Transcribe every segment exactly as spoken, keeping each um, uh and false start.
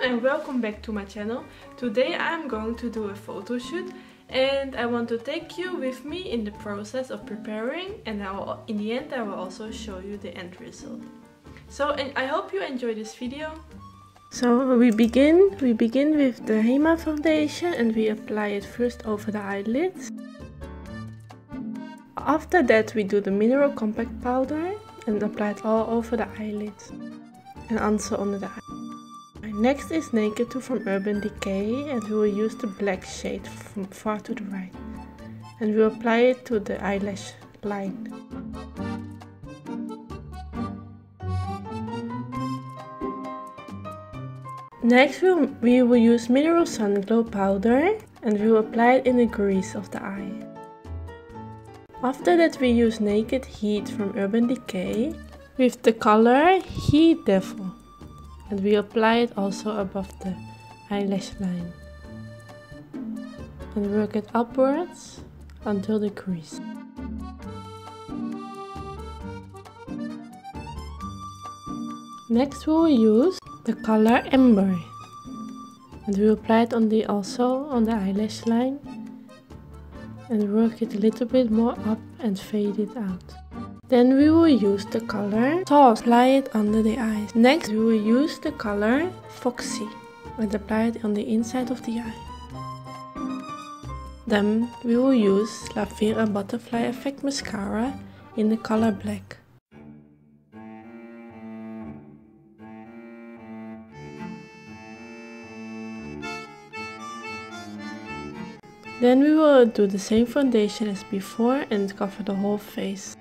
Welcome and welcome back to my channel. Today I'm going to do a photo shoot and I want to take you with me in the process of preparing, and I will, in the end I will also show you the end result. So and I hope you enjoy this video. So we begin, we begin with the Hema foundation and we apply it first over the eyelids. After that we do the mineral compact powder and apply it all over the eyelids and also under the eyelids. Next is Naked two from Urban Decay, and we will use the black shade from far to the right. And we will apply it to the eyelash line. Next we'll, we will use Mineral Sun Glow Powder, and we will apply it in the crease of the eye. After that we use Naked Heat from Urban Decay with the color Heat Def. And we apply it also above the eyelash line. And work it upwards until the crease. Next we will use the color Ember. And we apply it on the, also on the eyelash line. And work it a little bit more up and fade it out. Then we will use the color Sox, apply it under the eyes. Next we will use the color Foxy and apply it on the inside of the eye. Then we will use Lavera Butterfly Effect Mascara in the color black. Then we will do the same foundation as before and cover the whole face.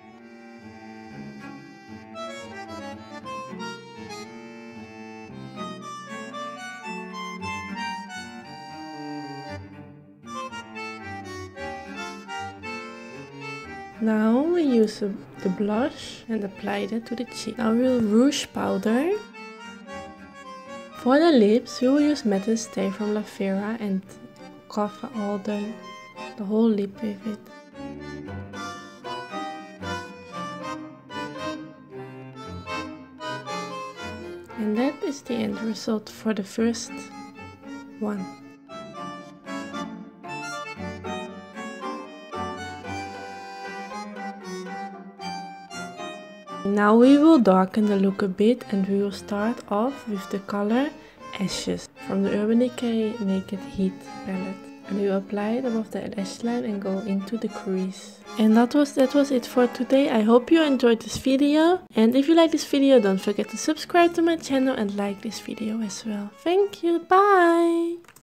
Now we use the blush and apply that to the cheek. Now we will rouge powder. For the lips we will use Matte and Stay from Lavera and cover all the, the whole lip with it. And that is the end result for the first one. Now we will darken the look a bit and we will start off with the color Ashes from the Urban Decay Naked Heat palette. And we will apply it above the lash line and go into the crease. And that was, that was it for today. I hope you enjoyed this video. And if you like this video, don't forget to subscribe to my channel and like this video as well. Thank you, bye!